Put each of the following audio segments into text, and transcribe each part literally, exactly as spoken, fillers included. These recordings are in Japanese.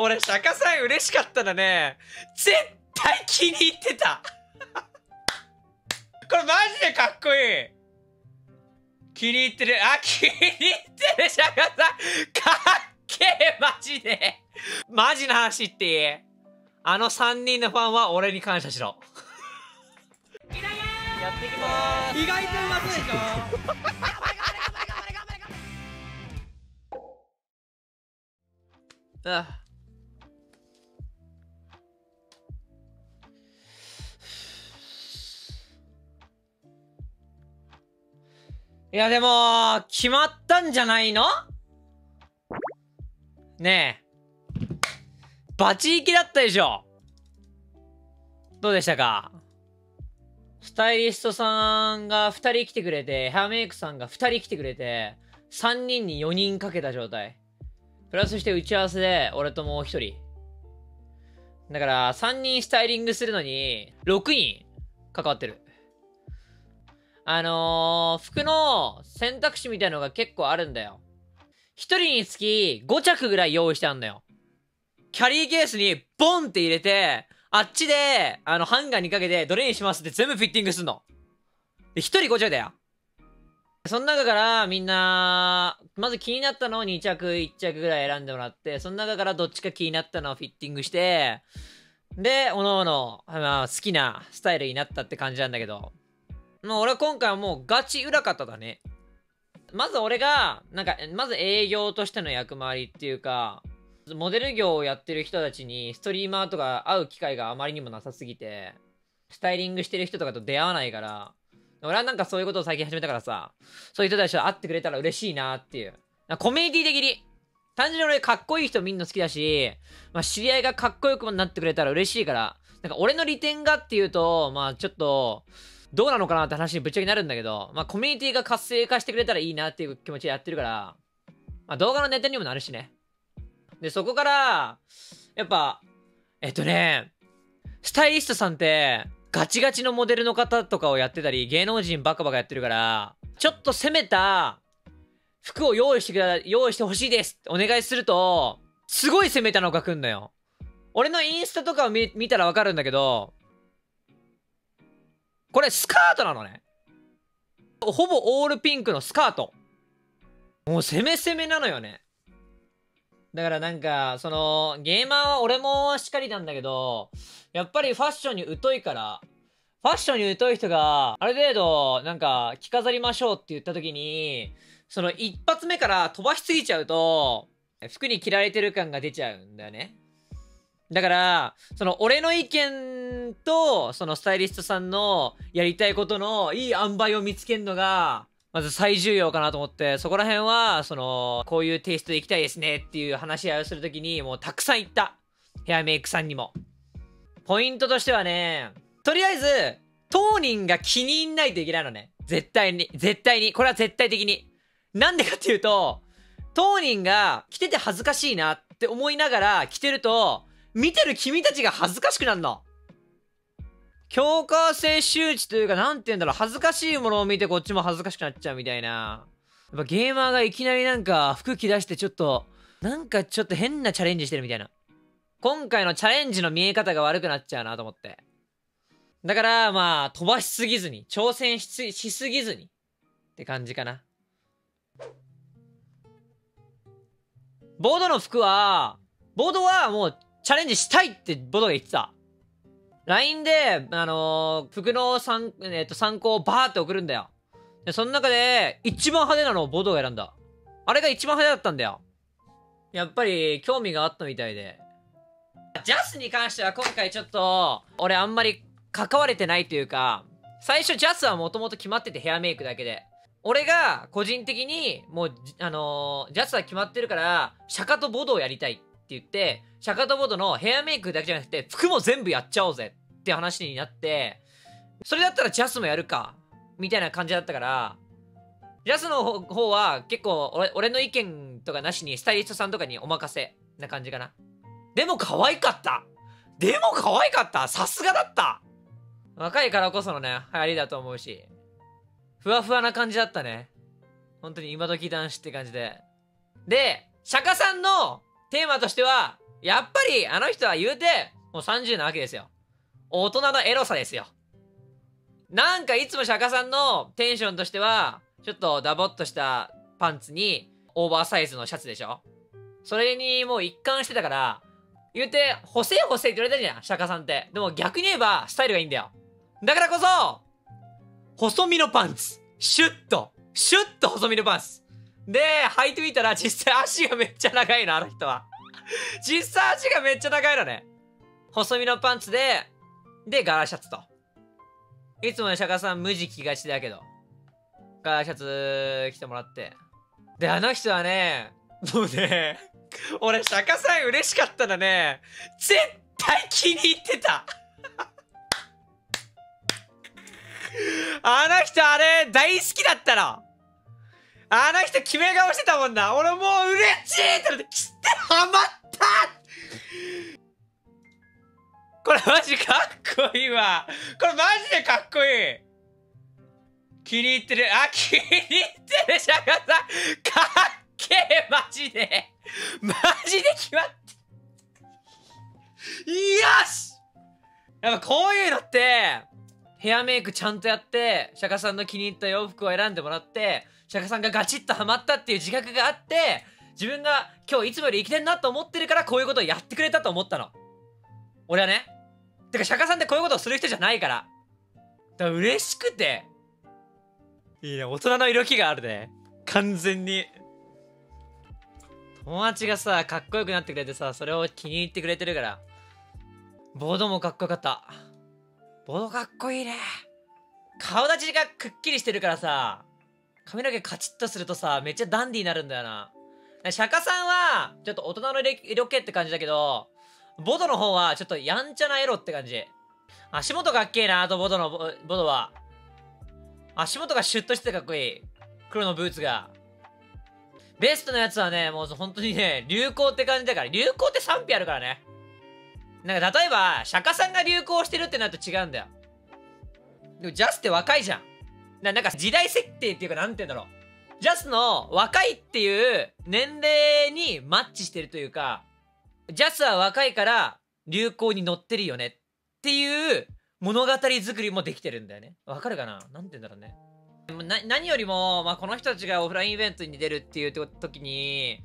俺、釈迦さん嬉しかったらね、絶対気に入ってた。これマジでかっこいい。気に入ってる。あ、気に入ってる、釈迦さん。かっけえ、マジで。マジな話っていい。あのさんにんのファンは俺に感謝しろ。やっていきまーす。意外とうまそうでしょ。あいやでも決まったんじゃないのねえ、バチ行きだったでしょ。どうでしたか。スタイリストさんがふたり来てくれて、ヘアメイクさんがふたり来てくれて、さんにんによにんかけた状態、プラスして打ち合わせで俺ともうひとりだから、さんにんスタイリングするのにろくにん関わってる。あのー、服の選択肢みたいのが結構あるんだよ。ひとりにつきご着ぐらい用意してあんだよ。キャリーケースにボンって入れて、あっちであのハンガーにかけてどれにしますって全部フィッティングすんの。でひとりご着だよ。その中からみんな、まず気になったのをに着、いち着ぐらい選んでもらって、その中からどっちか気になったのをフィッティングして、で、おのおの、まあ、好きなスタイルになったって感じなんだけど、もう俺は今回はもうガチ裏方だね。まず俺が、なんか、まず営業としての役回りっていうか、モデル業をやってる人たちにストリーマーとか会う機会があまりにもなさすぎて、スタイリングしてる人とかと出会わないから、俺はなんかそういうことを最近始めたからさ、そういう人たちと会ってくれたら嬉しいなっていう。コミュニティ的に。単純に俺かっこいい人見んの好きだし、まあ知り合いがかっこよくなってくれたら嬉しいから、なんか俺の利点がっていうと、まあちょっと、どうなのかなって話にぶっちゃけなるんだけど、まあコミュニティが活性化してくれたらいいなっていう気持ちでやってるから、まあ動画のネタにもなるしね。で、そこから、やっぱ、えっとね、スタイリストさんって、ガチガチのモデルの方とかをやってたり、芸能人バカバカやってるから、ちょっと攻めた服を用意してくだ、用意してほしいですってお願いすると、すごい攻めたのが来んのよ。俺のインスタとかを 見, 見たらわかるんだけど、これスカートなのね。ほぼオールピンクのスカート。もう攻め攻めなのよね。だからなんか、その、ゲーマーは俺もしっかりなんだけど、やっぱりファッションに疎いから、ファッションに疎い人が、ある程度、なんか、着飾りましょうって言った時に、その一発目から飛ばしすぎちゃうと、服に着られてる感が出ちゃうんだよね。だから、その、俺の意見と、そのスタイリストさんのやりたいことのいい塩梅を見つけるのが、まず最重要かなと思って、そこら辺は、その、こういうテイストでいきたいですねっていう話し合いをするときに、もうたくさん言った。ヘアメイクさんにも。ポイントとしてはね、とりあえず、当人が気に入んないといけないのね。絶対に。絶対に。これは絶対的に。なんでかっていうと、当人が着てて恥ずかしいなって思いながら着てると、見てる君たちが恥ずかしくなるの。強化性周知というか、なんて言うんだろう、恥ずかしいものを見てこっちも恥ずかしくなっちゃうみたいな。やっぱゲーマーがいきなりなんか服着出してちょっと、なんかちょっと変なチャレンジしてるみたいな。今回のチャレンジの見え方が悪くなっちゃうなと思って。だからまあ、飛ばしすぎずに、挑戦しすぎずに、って感じかな。ボードの服は、ボードはもうチャレンジしたいってボードが言ってた。ライン で、あのー、服の参、えー、と参考をバーって送るんだよ。で、その中で、一番派手なのをボードが選んだ。あれが一番派手だったんだよ。やっぱり、興味があったみたいで。ジャスに関しては今回ちょっと、俺あんまり関われてないというか、最初ジャスはもともと決まっててヘアメイクだけで。俺が個人的に、もう、あのー、ジャスは決まってるから、釈迦とボードをやりたいって言って、釈迦とボードのヘアメイクだけじゃなくて、服も全部やっちゃおうぜ。って話になって、それだったらジャスもやるか、みたいな感じだったから、ジャスの方は結構俺、俺の意見とかなしに、スタイリストさんとかにお任せな感じかな。でも可愛かったでも可愛かったさすがだった。若いからこそのね、流行りだと思うし、ふわふわな感じだったね。本当に今時男子って感じで。で、釈迦さんのテーマとしては、やっぱりあの人は言うてもうさんじゅうなわけですよ。大人のエロさですよ。なんかいつも釈迦さんのテンションとしてはちょっとダボっとしたパンツにオーバーサイズのシャツでしょ。それにもう一貫してたから、言うて補正補正って言われたじゃん釈迦さんって。でも逆に言えばスタイルがいいんだよ。だからこそ細身のパンツ、シュッとシュッと細身のパンツで履いてみたら、実際足がめっちゃ長いのあの人は実際足がめっちゃ長いのね。細身のパンツででガラシャツと。いつも釈迦さん無地着がちだけどガラシャツ着てもらって、であの人はね、もうね俺釈迦さん嬉しかったらね絶対気に入ってたあの人あれ大好きだったの。あの人決め顔してたもんな。俺もう嬉しいってなって、きってハマったこれマジかっこいいわ。これマジでかっこいい。気に入ってる。あ、気に入ってる釈迦さん。かっけえ、マジで。マジで決まった。よし！やっぱこういうのって、ヘアメイクちゃんとやって、釈迦さんの気に入った洋服を選んでもらって、釈迦さんがガチッとハマったっていう自覚があって、自分が今日いつもより生きてんなと思ってるから、こういうことをやってくれたと思ったの。俺はね。てか釈迦さんってこういうことをする人じゃないから。だから嬉しくて。いいね、大人の色気があるね。完全に。友達がさ、かっこよくなってくれてさ、それを気に入ってくれてるから。ボードもかっこよかった。ボードかっこいいね。顔立ちがくっきりしてるからさ、髪の毛カチッとするとさ、めっちゃダンディーになるんだよな。釈迦さんは、ちょっと大人の色気って感じだけど、ボドの方はちょっとやんちゃなエロって感じ。足元かっけえな、あとボドの、ボドは。足元がシュッとしててかっこいい。黒のブーツが。ベストのやつはね、もう本当にね、流行って感じだから。流行って賛否あるからね。なんか例えば、釈迦さんが流行してるってなると違うんだよ。でもジャスって若いじゃん。な、なんか時代設定っていうかなんて言うんだろう。ジャスの若いっていう年齢にマッチしてるというか、ジャスは若いから流行に乗ってるよねっていう物語作りもできてるんだよね。わかるかな？なんて言うんだろうね。な何よりも、まあ、この人たちがオフラインイベントに出るっていう時に、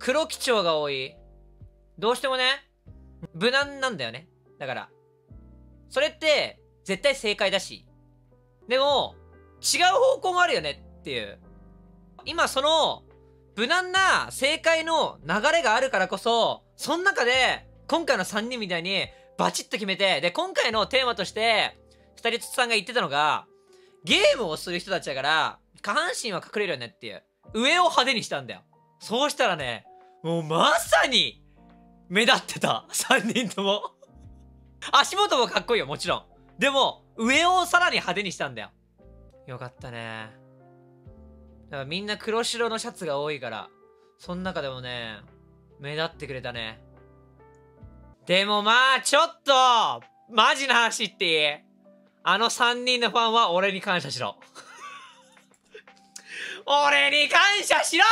黒基調が多い。どうしてもね、無難なんだよね。だから。それって、絶対正解だし。でも、違う方向もあるよねっていう。今その、無難な正解の流れがあるからこそ、その中で、今回のさんにんみたいにバチッと決めて、で、今回のテーマとして、ふたりさんが言ってたのが、ゲームをする人たちだから、下半身は隠れるよねっていう。上を派手にしたんだよ。そうしたらね、もうまさに、目立ってた。さんにんとも。足元もかっこいいよ、もちろん。でも、上をさらに派手にしたんだよ。よかったね。だからみんな黒白のシャツが多いから、その中でもね、目立ってくれたね。でもまあ、ちょっと、マジな話って言え。あのさんにんのファンは俺に感謝しろ。俺に感謝しろ！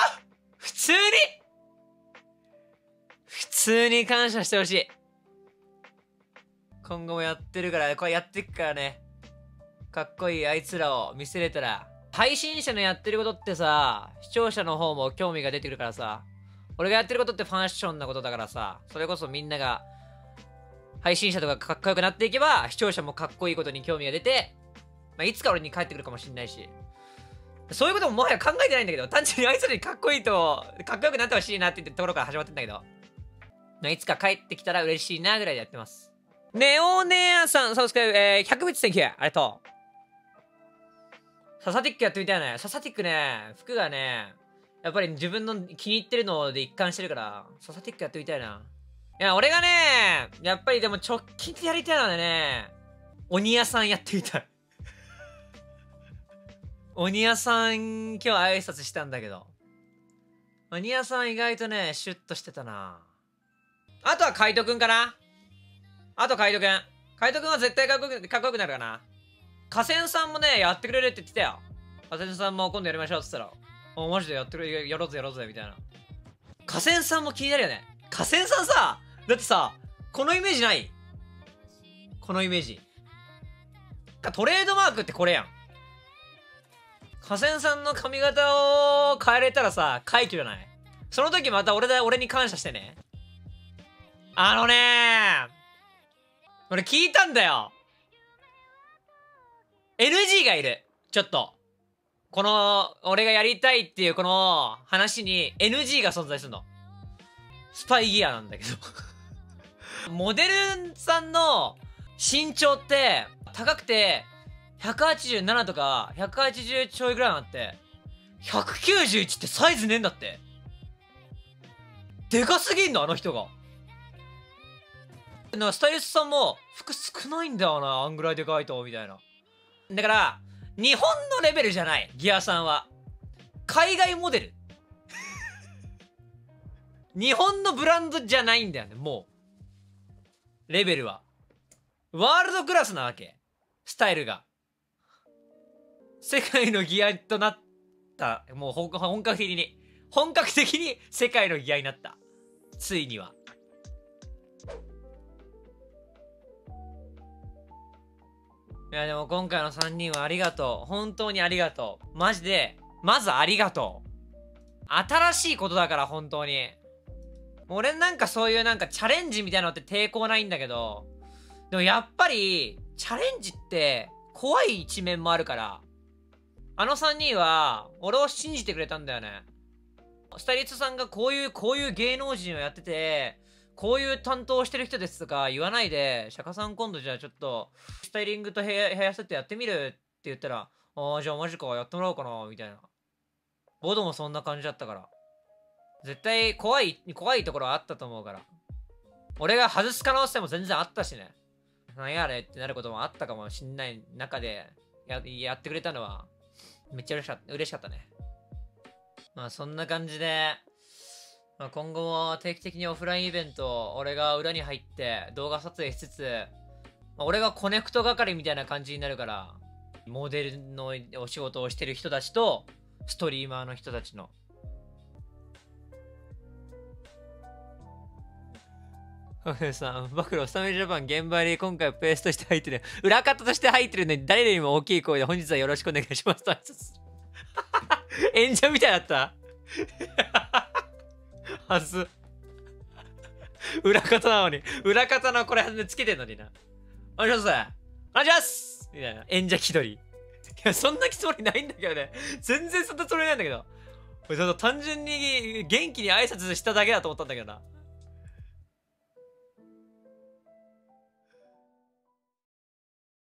普通に！普通に感謝してほしい。今後もやってるから、これやってくからね。かっこいいあいつらを見せれたら。配信者のやってることってさ、視聴者の方も興味が出てくるからさ。俺がやってることってファッションなことだからさ、それこそみんなが、配信者とかかっこよくなっていけば、視聴者もかっこいいことに興味が出て、まあ、いつか俺に帰ってくるかもしんないし。そういうことももはや考えてないんだけど、単純にあいつらにかっこいいと、かっこよくなってほしいなって言ってところから始まってんだけど、まあ、いつか帰ってきたら嬉しいなぐらいでやってます。ネオネアさん、サブスクライブ、えー、ひゃくぶつせんきゅうえん、ありがとう。ササティックやってみたいね。ササティックね、服がね、やっぱり自分の気に入ってるので一貫してるから、ササティックやってみたいな。いや、俺がね、やっぱりでも直近でやりたいのでね、鬼屋さんやってみたい。鬼屋さん、今日挨拶したんだけど。鬼屋さん意外とね、シュッとしてたな。あとはカイトくんかな。あとカイトくん。カイトくんは絶対かっこよく、かっこよくなるかな。河川さんもね、やってくれるって言ってたよ。河川さんも今度やりましょうって言ったら。お、マジでやってくれ、やろうぜやろうぜみたいな。河川さんも気になるよね。河川さんさ、だってさ、このイメージない？このイメージか、トレードマークってこれやん。河川さんの髪型を変えれたらさ、快挙じゃない？その時また俺だ、俺に感謝してね。あのねー、俺聞いたんだよ。 エヌジー がいる。ちょっと。この、俺がやりたいっていうこの話に エヌジー が存在するの。スパイギアなんだけど。モデルさんの身長って高くてひゃくはちじゅうななとかひゃくはちじゅうちょいぐらいあって、ひゃくきゅうじゅういちってサイズねえんだって。でかすぎんの、あの人が。スタイリストさんも服少ないんだよな、あんぐらいでかいとみたいな。だから日本のレベルじゃない、ギアさんは海外モデル。日本のブランドじゃないんだよね、もうレベルはワールドクラスなわけ。スタイルが世界のギアとなった。もう本格的に本格的に世界のギアになった、ついには。いやでも今回のさんにんはありがとう。本当にありがとう。マジで、まずありがとう。新しいことだから、本当に。俺なんかそういうなんかチャレンジみたいなのって抵抗ないんだけど、でもやっぱり、チャレンジって怖い一面もあるから、あのさんにんは俺を信じてくれたんだよね。スタイリストさんがこういう、こういう芸能人をやってて、こういう担当してる人ですとか言わないで、釈迦さん今度じゃあちょっと、スタイリングとヘア、ヘアセットやってみるって言ったら、ああ、じゃあマジか、やってもらおうかな、みたいな。ボドもそんな感じだったから。絶対怖い、怖いところはあったと思うから。俺が外す可能性も全然あったしね。なんやあれってなることもあったかもしんない中で、や、やってくれたのは、めっちゃ嬉しかった、嬉しかったね。まあそんな感じで、まあ今後も定期的にオフラインイベントを俺が裏に入って動画撮影しつつ、まあ、俺がコネクト係みたいな感じになるから、モデルのお仕事をしてる人たちとストリーマーの人たちのカフェさん、暴露スタメンジャパン現場に今回ペースとして入ってる、裏方として入ってるのに誰よりも大きい声で本日はよろしくお願いしますと挨拶。演者みたいだったはず。裏方なのに、裏方のこれつけてんのにな。お願いしますお願いしますみたいな。演者気取り。いや、そんな気取りないんだけどね。全然そんなつもりないんだけど。単純に元気に挨拶しただけだと思ったんだけどな。